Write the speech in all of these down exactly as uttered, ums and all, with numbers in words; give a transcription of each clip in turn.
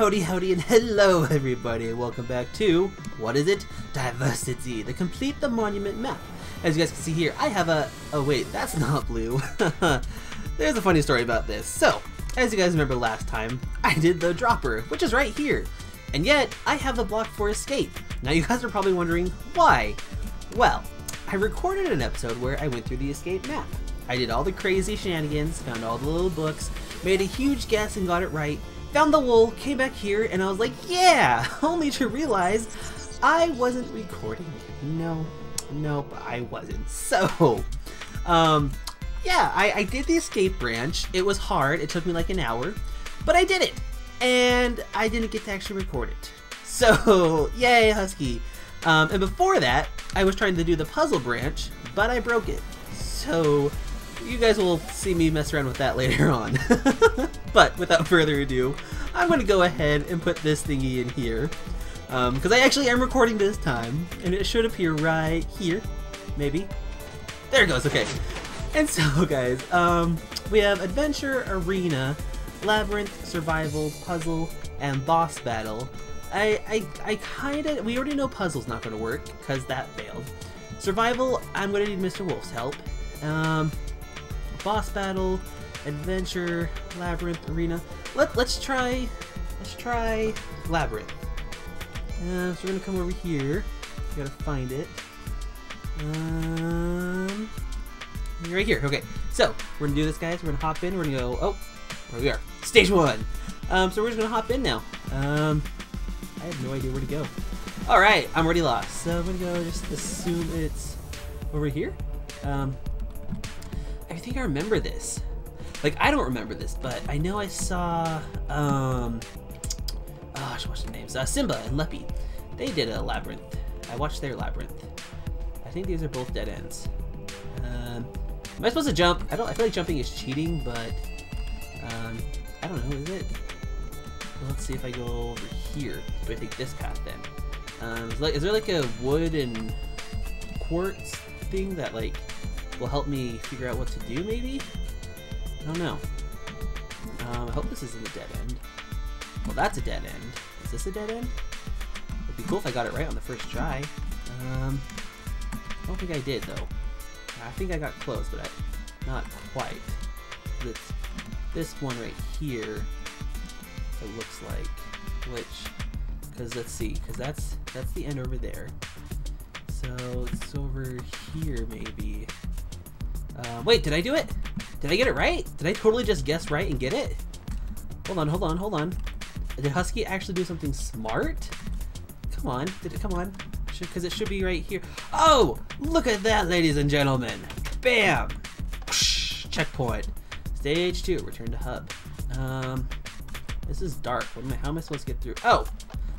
Howdy, howdy, and hello everybody, and welcome back to, what is it? Diversity, the Complete the Monument map. As you guys can see here, I have a, oh wait, that's not blue. There's a funny story about this. So, as you guys remember last time, I did the dropper, which is right here. And yet, I have the block for escape. Now you guys are probably wondering, why? Well, I recorded an episode where I went through the escape map. I did all the crazy shenanigans, found all the little books, made a huge guess and got it right, found the wool, came back here, and I was like, yeah! Only to realize I wasn't recording it. No, nope, I wasn't. So, um, yeah, I, I did the escape branch. It was hard, it took me like an hour, but I did it! And I didn't get to actually record it. So, yay, Husky! Um, and before that, I was trying to do the puzzle branch, but I broke it. So, you guys will see me mess around with that later on. But without further ado, I'm going to go ahead and put this thingy in here. Because um, I actually am recording this time, and it should appear right here, maybe. There it goes, okay. And so guys, um, we have Adventure, Arena, Labyrinth, Survival, Puzzle, and Boss Battle. I, I, I kind of, we already know Puzzle's not going to work, because that failed. Survival, I'm going to need Mister Wolf's help. Um, Boss Battle, Adventure, Labyrinth, Arena. Let, let's try, let's try Labyrinth. Uh, so we're gonna come over here. We gotta find it. Um, right here, okay. So, we're gonna do this, guys. We're gonna hop in, we're gonna go, oh, where we are. Stage one. Um, so we're just gonna hop in now. Um, I have no idea where to go. All right, I'm already lost. So I'm gonna go just assume it's over here. Um, I think I remember this. Like, I don't remember this, but I know I saw, um, oh, what's the names? Uh, Simba and Leppy. They did a labyrinth. I watched their labyrinth. I think these are both dead ends. Um, am I supposed to jump? I don't, I feel like jumping is cheating, but, um, I don't know, is it? Let's see if I go over here. Do I take this path then? Um, is, like, is there like a wood and quartz thing that, like, will help me figure out what to do, maybe? I don't know. Um, I hope this isn't a dead end. Well, that's a dead end. Is this a dead end? It'd be cool if I got it right on the first try. Um, I don't think I did, though. I think I got close, but I, not quite. It's this one right here, it looks like. Which, because let's see, because that's, that's the end over there. So it's over here, maybe. Uh, wait, did I do it? Did I get it right? Did I totally just guess right and get it? Hold on, hold on, hold on. Did Husky actually do something smart? Come on, did it, come on. Because it should be right here. Oh, look at that, ladies and gentlemen. Bam. Whoosh, checkpoint. Stage two, return to hub. Um, this is dark. What am I, how am I supposed to get through? Oh,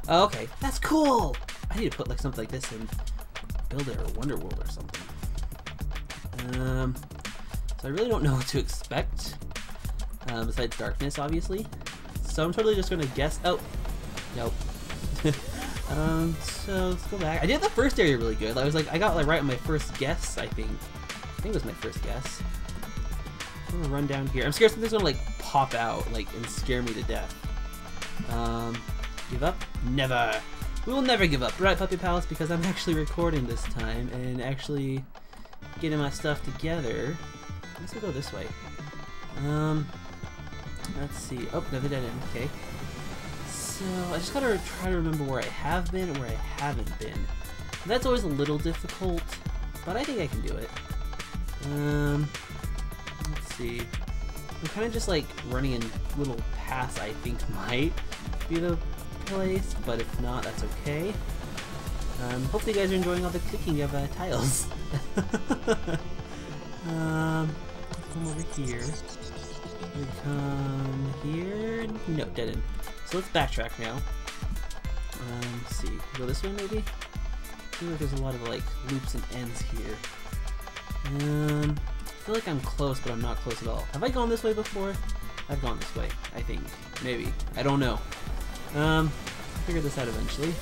okay, that's cool. I need to put like something like this in Builder or Wonder World or something. Um. So I really don't know what to expect, um, besides darkness, obviously. So I'm totally just gonna guess. Oh, nope. um, so let's go back. I did the first area really good. I was like, I got like right on my first guess. I think. I think it was my first guess. I'm gonna run down here. I'm scared something's gonna like pop out, like and scare me to death. Um, give up? Never. We will never give up, right, Puppy Palace? Because I'm actually recording this time and actually getting my stuff together. Let's go this way. Um, let's see. Oh, another dead end. Okay. So I just gotta try to remember where I have been and where I haven't been. And that's always a little difficult, but I think I can do it. Um, let's see. I'm kind of just like running in little paths. I think might be the place, but if not, that's okay. Um, hopefully you guys are enjoying all the clicking of uh, tiles. um. Come over here. We come here. No, dead end. So let's backtrack now. Um, let's see. Go this way maybe? I feel like there's a lot of like loops and ends here. Um, I feel like I'm close, but I'm not close at all. Have I gone this way before? I've gone this way, I think. Maybe. I don't know. Um, I'll figure this out eventually.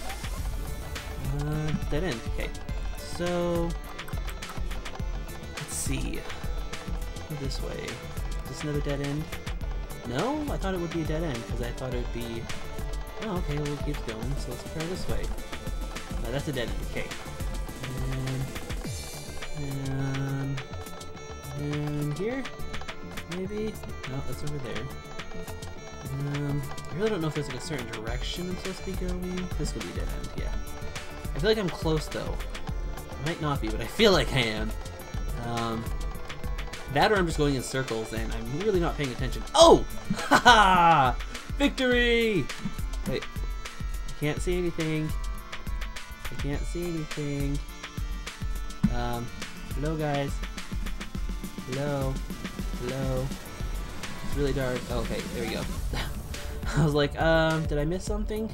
Uh, dead end. Okay. So, let's see. This way. Is this another dead end? No? I thought it would be a dead end because I thought it would be Oh, okay, well, it keeps going, so let's try this way. No, that's a dead end. Okay. And, and, and here? Maybe? No, that's over there. Um, I really don't know if there's like a certain direction I'm supposed to be going. This would be dead end, yeah. I feel like I'm close though. I might not be, but I feel like I am. Um, that or I'm just going in circles and I'm really not paying attention. Oh! Haha! Victory! Wait. I can't see anything. I can't see anything. Um, hello guys. Hello. Hello. It's really dark. Oh, okay, there we go. I was like, um, did I miss something?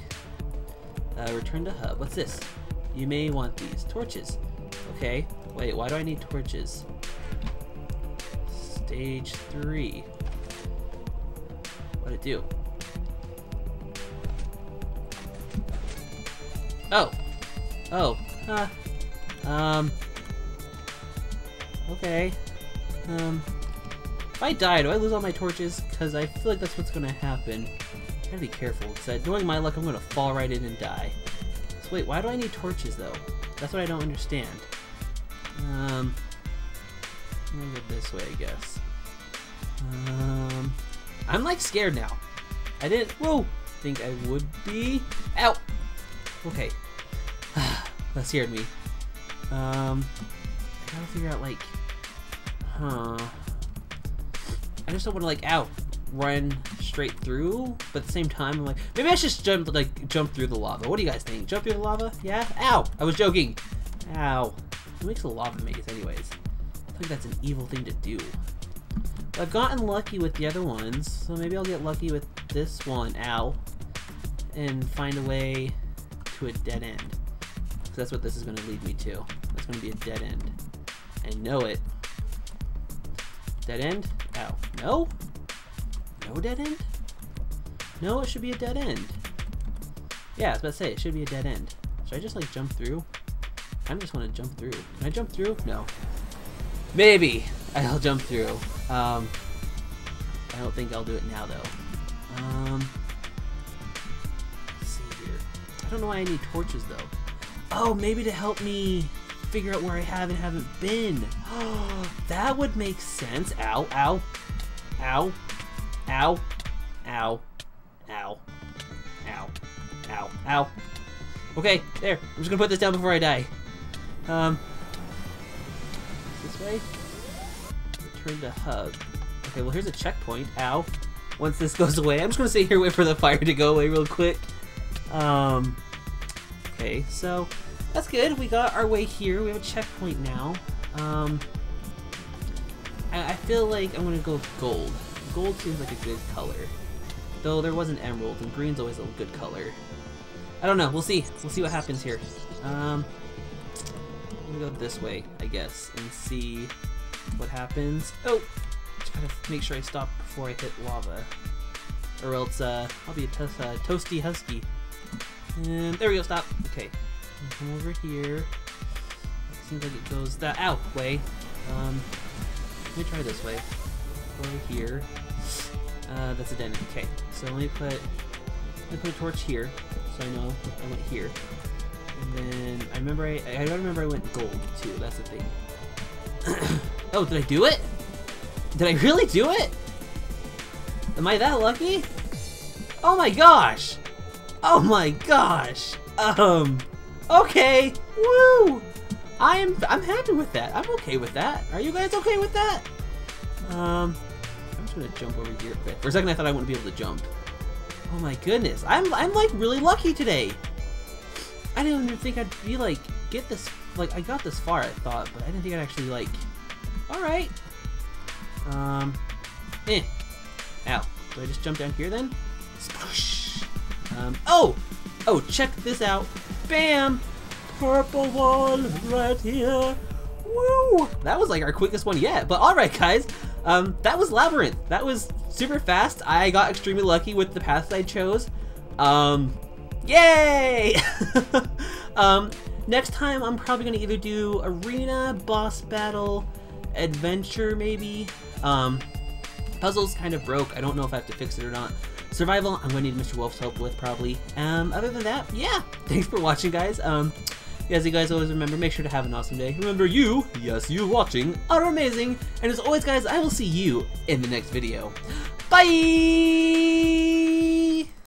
Uh, return to hub. What's this? You may want these. Torches. Okay. Wait, why do I need torches? Stage three. What'd it do? Oh. Oh. Huh. Um. Okay. Um. If I die, do I lose all my torches? Because I feel like that's what's going to happen. I gotta be careful, because knowing my luck, I'm going to fall right in and die. So wait, why do I need torches, though? That's what I don't understand. Um, I'm going to go this way, I guess. Um, I'm, like, scared now. I didn't, whoa, think I would be. Ow! Okay. That scared me. Um, I gotta figure out, like, huh... I just don't want to like, ow, run straight through, but at the same time, I'm like, maybe I should just jump, like, jump through the lava. What do you guys think? Jump through the lava? Yeah? Ow! I was joking. Ow. Who makes a lava maze anyways? I think that's an evil thing to do. But I've gotten lucky with the other ones, so maybe I'll get lucky with this one, ow, and find a way to a dead end. Because that's what this is going to lead me to. That's going to be a dead end. I know it. Dead end? Ow. No? No dead end? No, it should be a dead end. Yeah, I was about to say, it should be a dead end. Should I just, like, jump through? I just want to jump through. Can I jump through? No. Maybe I'll jump through. Um, I don't think I'll do it now, though. Um, let's see here. I don't know why I need torches, though. Oh, maybe to help me... figure out where I have and haven't been. Oh, that would make sense. Ow, ow, ow, ow, ow, ow, ow, ow, ow. Okay, there. I'm just gonna put this down before I die. Um, this way. Return to hub. Okay, well here's a checkpoint. Ow. Once this goes away, I'm just gonna sit here and wait for the fire to go away real quick. Um. Okay, so. That's good, we got our way here, we have a checkpoint now. Um, I, I feel like I'm gonna go with gold. Gold seems like a good color. Though there was an emerald, and green's always a good color. I don't know, we'll see. We'll see what happens here. Um, I'm gonna go this way, I guess, and see what happens. Oh! Just gotta make sure I stop before I hit lava. Or else uh, I'll be a to uh, toasty husky. And there we go, stop. Okay. Come over here. Seems like it goes that out way. Um, let me try this way. Over here. Uh, that's a den. Okay, so let me put let me put a torch here, so I know I went here. And then I remember I I don't remember I went gold too. That's the thing. Oh, did I do it? Did I really do it? Am I that lucky? Oh my gosh! Oh my gosh! Um. Okay, woo! I am, I'm happy with that. I'm okay with that. Are you guys okay with that? Um, I'm just gonna jump over here quick. For a second I thought I wouldn't be able to jump. Oh my goodness, I'm, I'm like really lucky today. I didn't even think I'd be like, get this, like I got this far I thought, but I didn't think I'd actually like, alright. Um, eh. Ow, do I just jump down here then? Sploosh! Um, oh! Oh, check this out. Bam! Purple wall right here. Woo! That was like our quickest one yet. But alright guys, um, that was Labyrinth. That was super fast. I got extremely lucky with the path I chose. Um, yay! um, next time I'm probably gonna either do arena, boss battle, adventure maybe. Um, puzzles kind of broke. I don't know if I have to fix it or not. Survival, I'm gonna need Mister Wolf's help with probably. Um, other than that, yeah, thanks for watching, guys. Um, as you guys always remember, make sure to have an awesome day. Remember, you, yes, you watching, are amazing. And as always, guys, I will see you in the next video. Bye!